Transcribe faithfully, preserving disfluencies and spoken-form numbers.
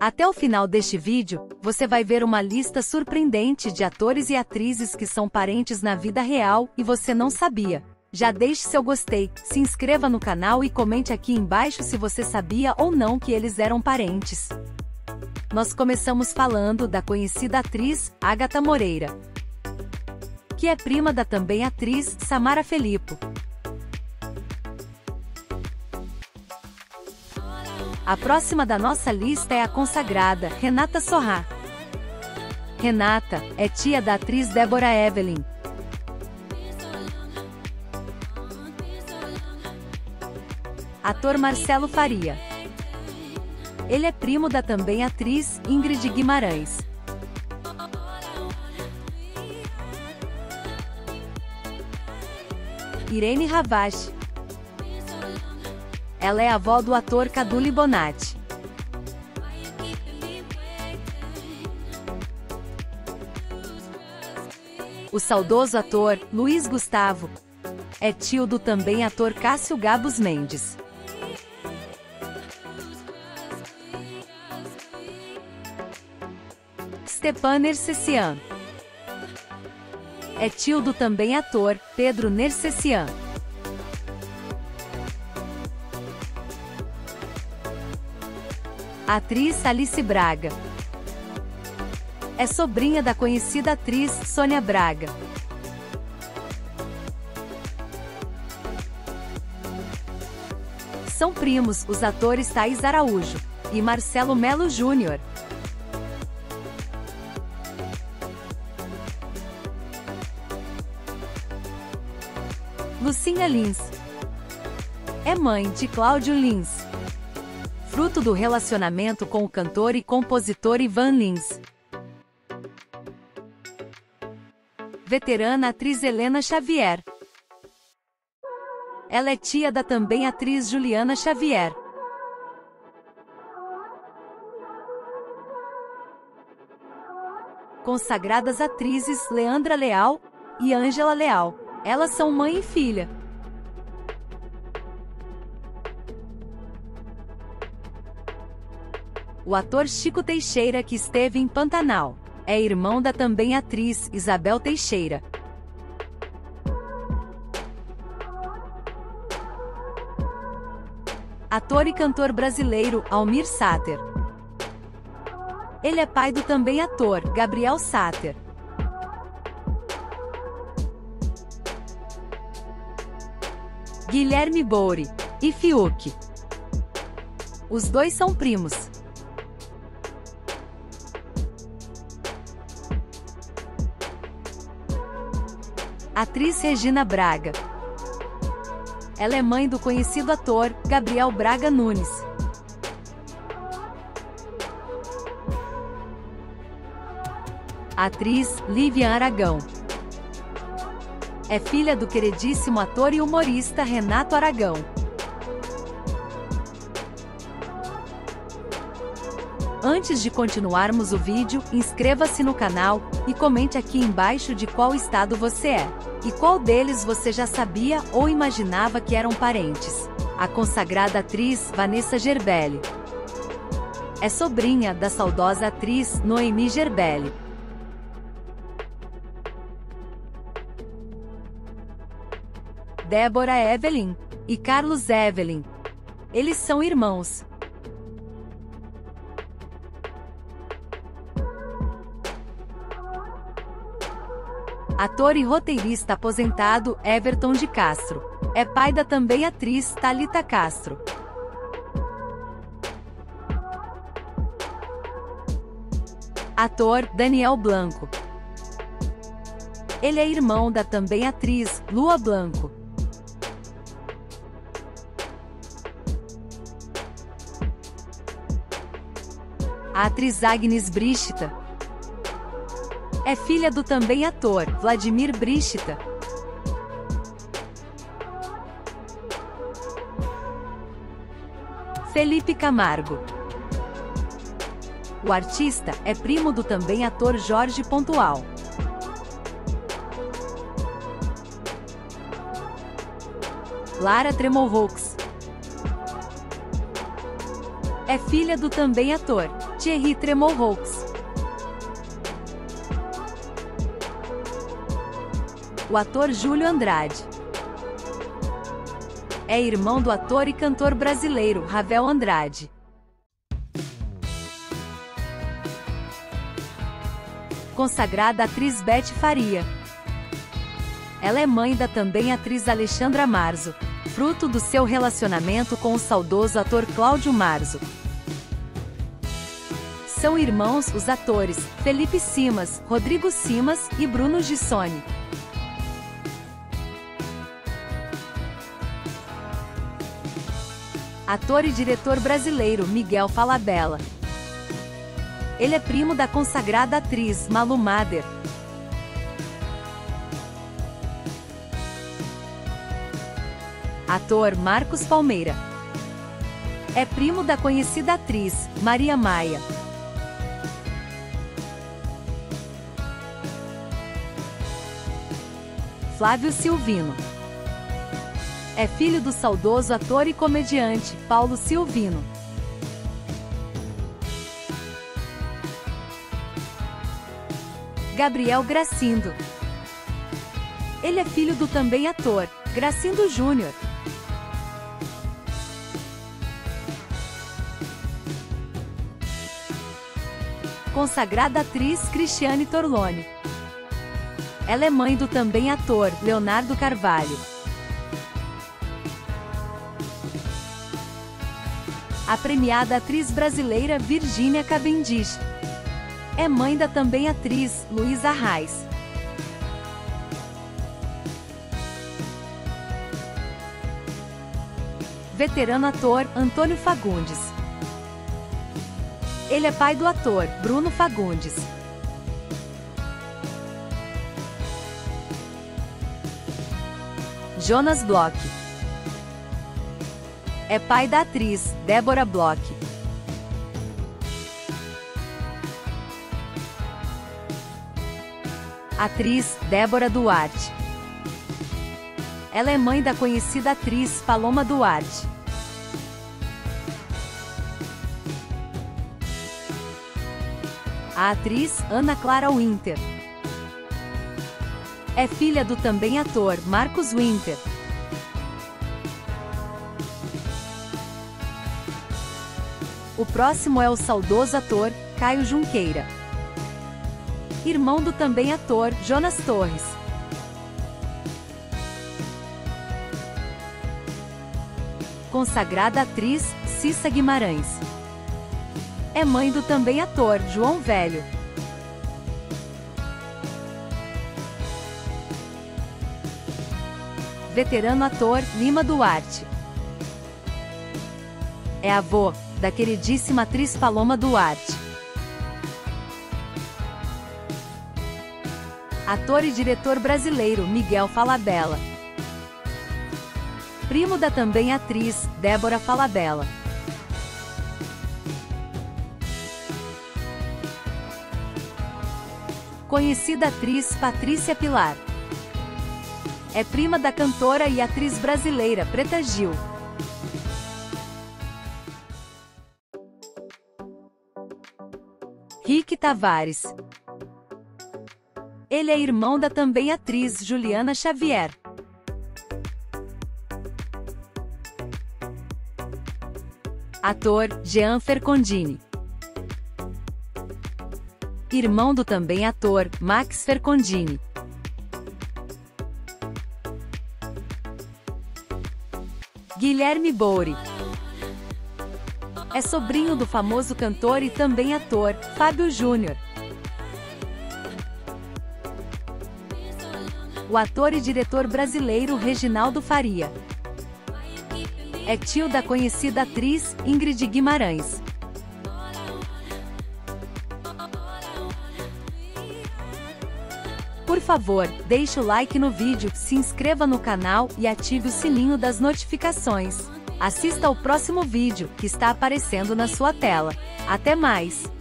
Até o final deste vídeo, você vai ver uma lista surpreendente de atores e atrizes que são parentes na vida real e você não sabia. Já deixe seu gostei, se inscreva no canal e comente aqui embaixo se você sabia ou não que eles eram parentes. Nós começamos falando da conhecida atriz, Agatha Moreira, que é prima da também atriz, Samara Felipe. A próxima da nossa lista é a consagrada, Renata Sorrah. Renata é tia da atriz Débora Evelyn. Ator Marcelo Faria. Ele é primo da também atriz Ingrid Guimarães. Irene Ravache. Ela é avó do ator Cadu Libonati. O saudoso ator, Luiz Gustavo, é tio do também ator Cássio Gabus Mendes. Stepan Nercessian é tio do também ator Pedro Nercessian. A atriz Alice Braga é sobrinha da conhecida atriz Sônia Braga. São primos os atores Thaís Araújo e Marcelo Melo Júnior. Lucinha Lins é mãe de Cláudio Lins, fruto do relacionamento com o cantor e compositor Ivan Lins. Veterana atriz Helena Xavier. Ela é tia da também atriz Juliana Xavier. Consagradas atrizes Leandra Leal e Ângela Leal. Elas são mãe e filha. O ator Chico Teixeira, que esteve em Pantanal, é irmão da também atriz Isabel Teixeira. Ator e cantor brasileiro Almir Sáter. Ele é pai do também ator Gabriel Sáter. Guilherme Bouri e Fiuk. Os dois são primos. Atriz Regina Braga. Ela é mãe do conhecido ator Gabriel Braga Nunes. Atriz Lívia Aragão. É filha do queridíssimo ator e humorista Renato Aragão. Antes de continuarmos o vídeo, inscreva-se no canal e comente aqui embaixo de qual estado você é e qual deles você já sabia ou imaginava que eram parentes. A consagrada atriz Vanessa Gerbelli é sobrinha da saudosa atriz Noemi Gerbelli. Débora Evelyn e Carlos Evelyn. Eles são irmãos. Ator e roteirista aposentado Everton de Castro é pai da também atriz Thalita Castro. Ator Daniel Blanco. Ele é irmão da também atriz Lua Blanco. A atriz Agnes Brígita é filha do também ator Vladimir Brígita. Felipe Camargo. O artista é primo do também ator Jorge Pontual. Lara Tremolhaux é filha do também ator Thierry Tremoraux. O ator Júlio Andrade é irmão do ator e cantor brasileiro Ravel Andrade. Consagrada atriz Beth Faria. Ela é mãe da também atriz Alexandra Marzo, fruto do seu relacionamento com o saudoso ator Cláudio Marzo. São irmãos os atores Felipe Simas, Rodrigo Simas e Bruno Gissoni. Ator e diretor brasileiro Miguel Falabella. Ele é primo da consagrada atriz Malu Mader. Ator Marcos Palmeira. É primo da conhecida atriz Maria Maia. Flávio Silvino. É filho do saudoso ator e comediante Paulo Silvino. Gabriel Gracindo. Ele é filho do também ator Gracindo Júnior. Consagrada atriz Cristiane Torlone. Ela é mãe do também ator Leonardo Carvalho. A premiada atriz brasileira Virgínia Cavendish é mãe da também atriz Luísa Arraes. Veterano ator Antônio Fagundes. Ele é pai do ator Bruno Fagundes. Jonas Bloch. É pai da atriz Débora Bloch. Atriz Débora Duarte. Ela é mãe da conhecida atriz Paloma Duarte. A atriz Ana Clara Winter é filha do também ator Marcos Winter. O próximo é o saudoso ator Caio Junqueira, irmão do também ator Jonas Torres. Consagrada atriz Cissa Guimarães. É mãe do também ator João Velho. Veterano ator Lima Duarte. É avô da queridíssima atriz Paloma Duarte. Ator e diretor brasileiro Miguel Falabella. Primo da também atriz Débora Falabella. Conhecida atriz Patrícia Pilar. É prima da cantora e atriz brasileira Preta Gil. Rick Tavares. Ele é irmão da também atriz Juliana Xavier. Ator Jean Fercondini. Irmão do também ator Max Fercondini. Guilherme Bouri. É sobrinho do famoso cantor e também ator Fábio Júnior. O ator e diretor brasileiro Reginaldo Faria é tio da conhecida atriz Ingrid Guimarães. Por favor, deixe o like no vídeo, se inscreva no canal e ative o sininho das notificações. Assista ao próximo vídeo, que está aparecendo na sua tela. Até mais!